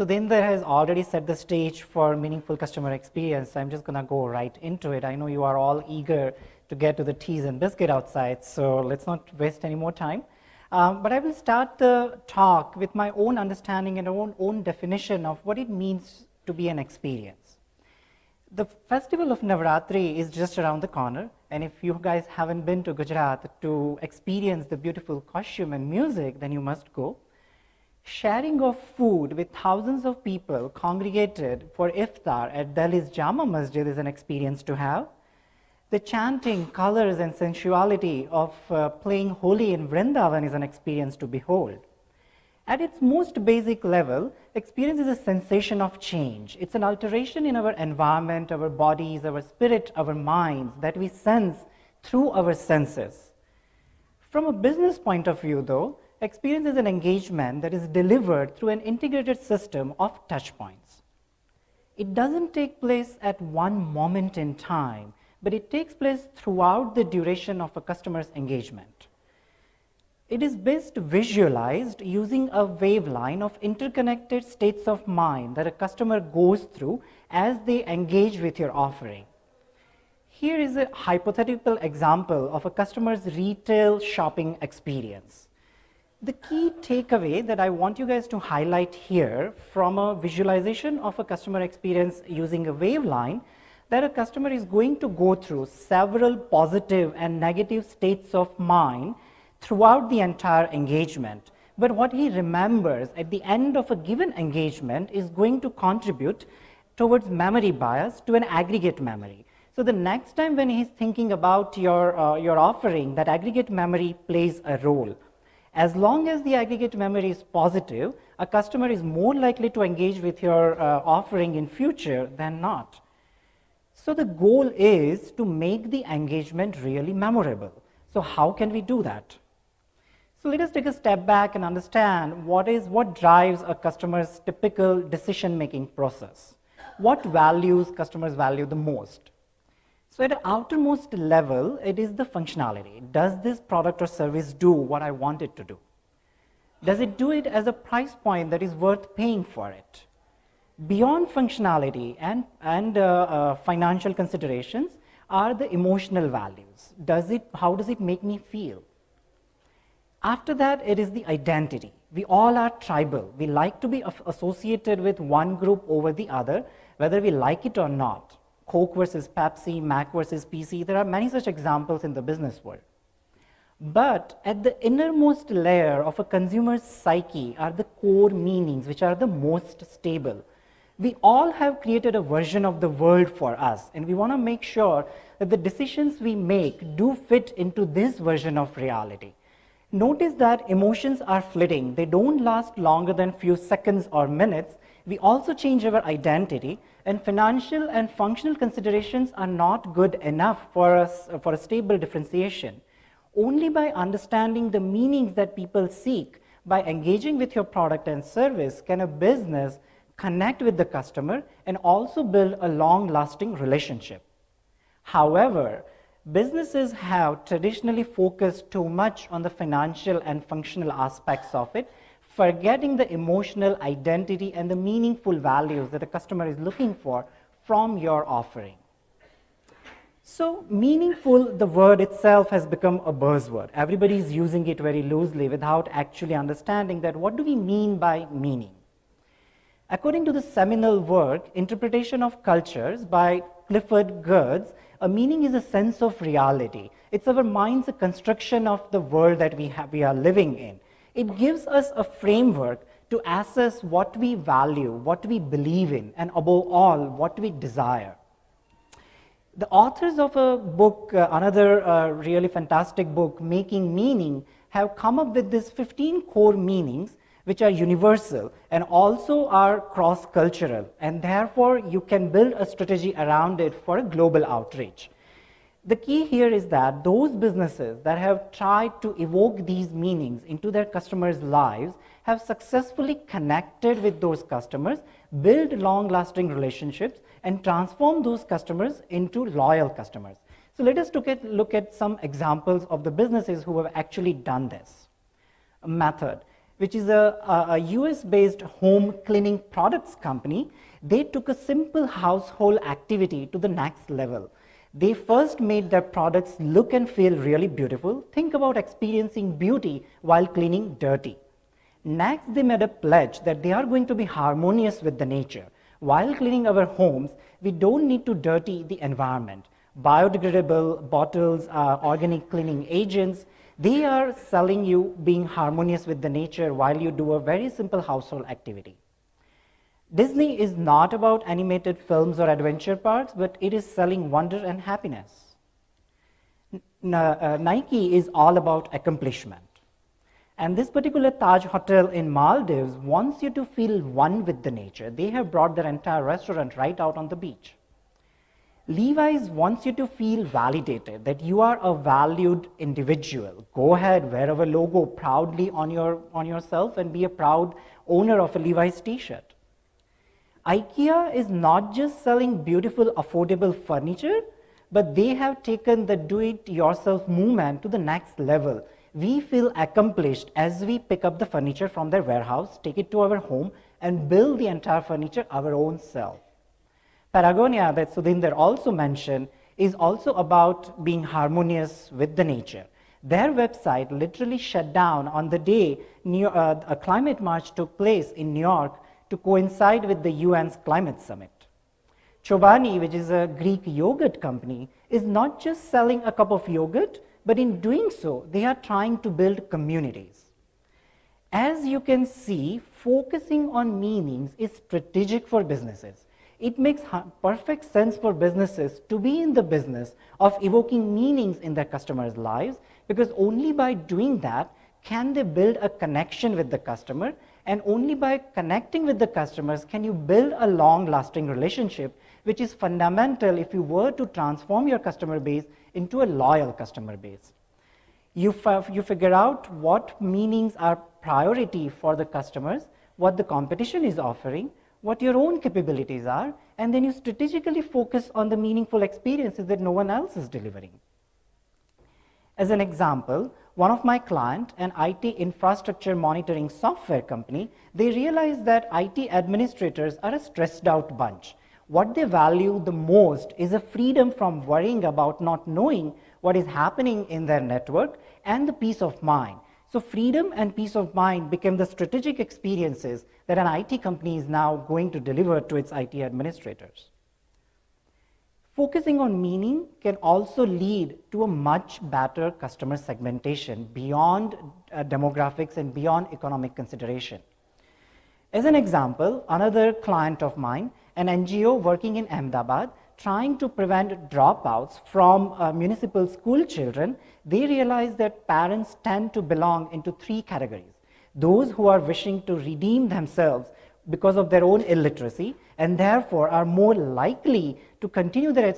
Sudinder has already set the stage for meaningful customer experience. I'm just gonna go right into it. I know you are all eager to get to the teas and biscuit outside, so let's not waste any more time. But I will start the talk with my own understanding and own definition of what it means to be an experience. The festival of Navratri is just around the corner, and if you guys haven't been to Gujarat to experience the beautiful costume and music, then you must go. Sharing of food with thousands of people congregated for iftar at Delhi's Jama Masjid is an experience to have. The chanting, colors, and sensuality of playing Holi in Vrindavan is an experience to behold. At its most basic level, experience is a sensation of change. It's an alteration in our environment, our bodies, our spirit, our minds that we sense through our senses. From a business point of view, though, experience is an engagement that is delivered through an integrated system of touch points. It doesn't take place at one moment in time, but it takes place throughout the duration of a customer's engagement. It is best visualized using a waveline of interconnected states of mind that a customer goes through as they engage with your offering. Here is a hypothetical example of a customer's retail shopping experience. The key takeaway that I want you guys to highlight here from a visualization of a customer experience using a waveline, that a customer is going to go through several positive and negative states of mind throughout the entire engagement. But what he remembers at the end of a given engagement is going to contribute towards memory bias to an aggregate memory. So the next time when he's thinking about your offering, that aggregate memory plays a role. As long as the aggregate memory is positive, a customer is more likely to engage with your offering in future than not. So the goal is to make the engagement really memorable. So how can we do that? So let us take a step back and understand what drives a customer's typical decision-making process. What values customers value the most? So at the outermost level, it is the functionality. Does this product or service do what I want it to do? Does it do it as a price point that is worth paying for it? Beyond functionality and financial considerations are the emotional values. How does it make me feel? After that, it is the identity. We all are tribal. We like to be associated with one group over the other, whether we like it or not. Coke versus Pepsi, Mac versus PC, there are many such examples in the business world. But at the innermost layer of a consumer's psyche are the core meanings, which are the most stable. We all have created a version of the world for us, and we want to make sure that the decisions we make do fit into this version of reality. Notice that emotions are fleeting. They don't last longer than few seconds or minutes. We also change our identity, and financial and functional considerations are not good enough for us for a stable differentiation. Only by understanding the meanings that people seek, by engaging with your product and service, can a business connect with the customer and also build a long-lasting relationship. However, businesses have traditionally focused too much on the financial and functional aspects of it, forgetting the emotional identity and the meaningful values that the customer is looking for from your offering. So meaningful, the word itself has become a buzzword. Everybody's using it very loosely without actually understanding that what do we mean by meaning. According to the seminal work, Interpretation of Cultures by Clifford Geertz, a meaning is a sense of reality. It's our mind's construction of the world that we are living in. It gives us a framework to assess what we value, what we believe in, and above all, what we desire. The authors of a book, another really fantastic book, Making Meaning, have come up with these 15 core meanings, which are universal and also are cross-cultural, and therefore you can build a strategy around it for a global outreach. The key here is that those businesses that have tried to evoke these meanings into their customers' lives have successfully connected with those customers, built long-lasting relationships, and transformed those customers into loyal customers. So let us look at some examples of the businesses who have actually done this. Method. which is a US-based home cleaning products company. They took a simple household activity to the next level. They first made their products look and feel really beautiful. Think about experiencing beauty while cleaning dirty. Next, they made a pledge that they are going to be harmonious with the nature. While cleaning our homes, we don't need to dirty the environment. Biodegradable bottles are organic cleaning agents. They are selling you being harmonious with the nature while you do a very simple household activity. Disney is not about animated films or adventure parks, but it is selling wonder and happiness. Nike is all about accomplishment. And this particular Taj Hotel in Maldives wants you to feel one with the nature. They have brought their entire restaurant right out on the beach. Levi's wants you to feel validated, that you are a valued individual. Go ahead, wear our logo proudly on yourself and be a proud owner of a Levi's t-shirt. IKEA is not just selling beautiful, affordable furniture, but they have taken the do-it-yourself movement to the next level. We feel accomplished as we pick up the furniture from their warehouse, take it to our home, and build the entire furniture our own self. Patagonia, that Sudinder also mentioned, is also about being harmonious with the nature. Their website literally shut down on the day a climate march took place in New York to coincide with the UN's climate summit. Chobani, which is a Greek yogurt company, is not just selling a cup of yogurt, but in doing so, they are trying to build communities. As you can see, focusing on meanings is strategic for businesses. It makes perfect sense for businesses to be in the business of evoking meanings in their customers' lives, because only by doing that can they build a connection with the customer, and only by connecting with the customers can you build a long-lasting relationship, which is fundamental if you were to transform your customer base into a loyal customer base. You figure out what meanings are priority for the customers, what the competition is offering, what your own capabilities are, and then you strategically focus on the meaningful experiences that no one else is delivering. As an example, one of my clients, an IT infrastructure monitoring software company, they realized that IT administrators are a stressed out bunch. What they value the most is a freedom from worrying about not knowing what is happening in their network and the peace of mind. So freedom and peace of mind became the strategic experiences that an IT company is now going to deliver to its IT administrators. Focusing on meaning can also lead to a much better customer segmentation beyond demographics and beyond economic consideration. As an example, another client of mine, an NGO working in Ahmedabad, trying to prevent dropouts from municipal school children, they realized that parents tend to belong into three categories. Those who are wishing to redeem themselves because of their own illiteracy and therefore are more likely to continue their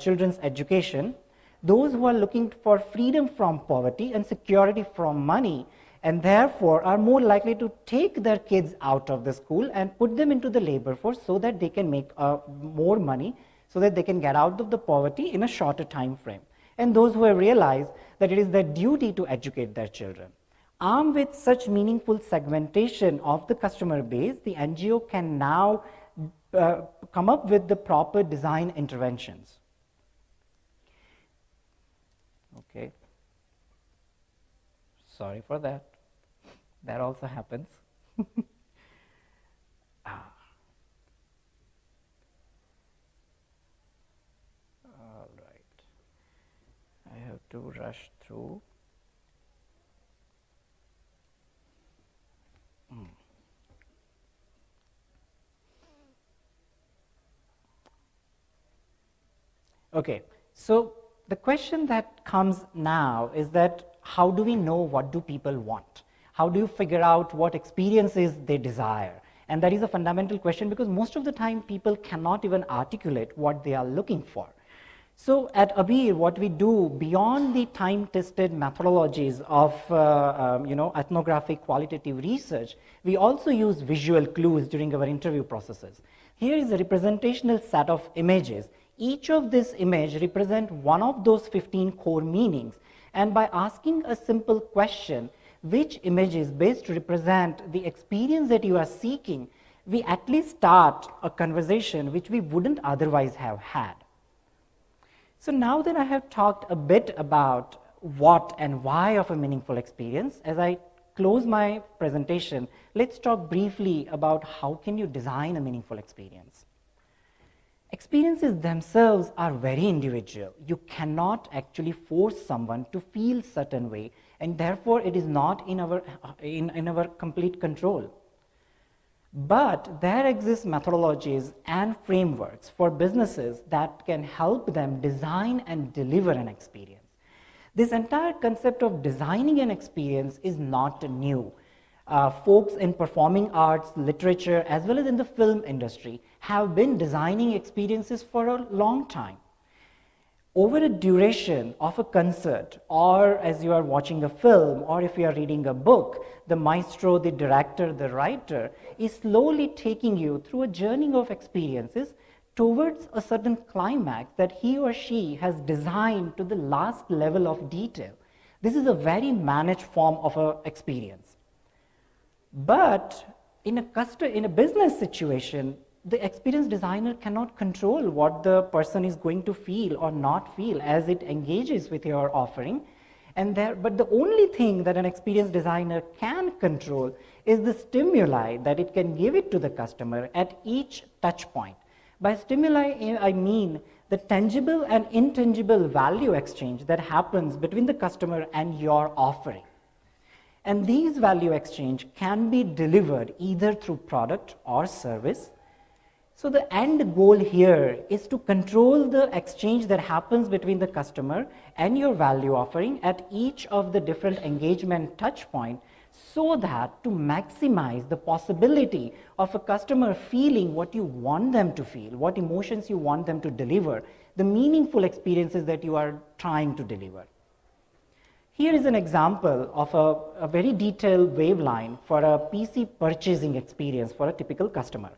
children's education. Those who are looking for freedom from poverty and security from money and therefore are more likely to take their kids out of the school and put them into the labor force so that they can make more money, so that they can get out of the poverty in a shorter time frame. And those who have realized that it is their duty to educate their children. Armed with such meaningful segmentation of the customer base, the NGO can now come up with the proper design interventions. Okay. Sorry for that. That also happens. All right. I have to rush through. Okay, so the question that comes now is that how do we know what do people want? How do you figure out what experiences they desire? And that is a fundamental question because most of the time people cannot even articulate what they are looking for. So at Abir, what we do beyond the time-tested methodologies of ethnographic qualitative research, we also use visual clues during our interview processes. Here is a representational set of images. Each of these images represent one of those 15 core meanings. And by asking a simple question, which images best represent the experience that you are seeking, we at least start a conversation which we wouldn't otherwise have had. So now that I have talked a bit about what and why of a meaningful experience, as I close my presentation, let's talk briefly about how can you design a meaningful experience. Experiences themselves are very individual. You cannot actually force someone to feel certain way, and therefore it is not in our complete control. But there exist methodologies and frameworks for businesses that can help them design and deliver an experience. This entire concept of designing an experience is not new. Folks in performing arts, literature, as well as in the film industry have been designing experiences for a long time. Over a duration of a concert, or as you are watching a film, or if you are reading a book, the maestro, the director, the writer is slowly taking you through a journey of experiences towards a certain climax that he or she has designed to the last level of detail. This is a very managed form of an experience. But in a business situation, the experience designer cannot control what the person is going to feel or not feel as it engages with your offering. But the only thing that an experience designer can control is the stimuli that it can give it to the customer at each touch point. By stimuli, I mean the tangible and intangible value exchange that happens between the customer and your offering. And these value exchange can be delivered either through product or service. So the end goal here is to control the exchange that happens between the customer and your value offering at each of the different engagement touch point, so that to maximize the possibility of a customer feeling what you want them to feel, what emotions you want them to deliver, the meaningful experiences that you are trying to deliver. Here is an example of a very detailed waveline for a PC purchasing experience for a typical customer.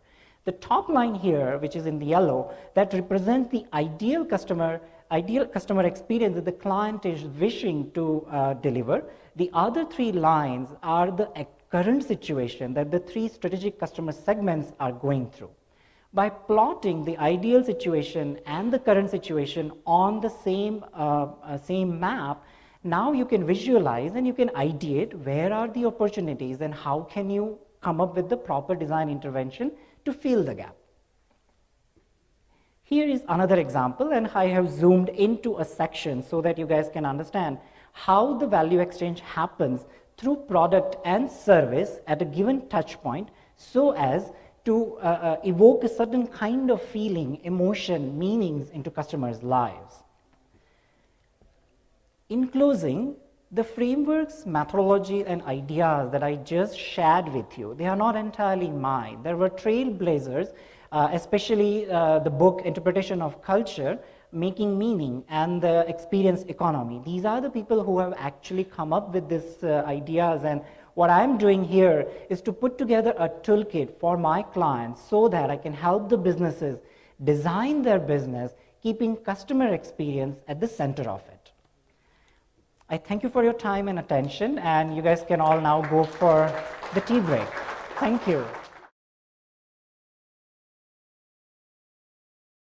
The top line here, which is in the yellow, that represents the ideal customer experience that the client is wishing to deliver. The other three lines are the current situation that the three strategic customer segments are going through. By plotting the ideal situation and the current situation on the same map, now you can visualize and you can ideate where are the opportunities and how can you come up with the proper design intervention to fill the gap. Here is another example, and I have zoomed into a section so that you guys can understand how the value exchange happens through product and service at a given touch point, so as to evoke a certain kind of feeling, emotion, meanings into customers' lives. In closing, the frameworks, methodology, and ideas that I just shared with you, they are not entirely mine. There were trailblazers, especially the book Interpretation of Culture, Making Meaning, and the Experience Economy. These are the people who have actually come up with these ideas, and what I'm doing here is to put together a toolkit for my clients so that I can help the businesses design their business, keeping customer experience at the center of it. I thank you for your time and attention, and you guys can all now go for the tea break. Thank you.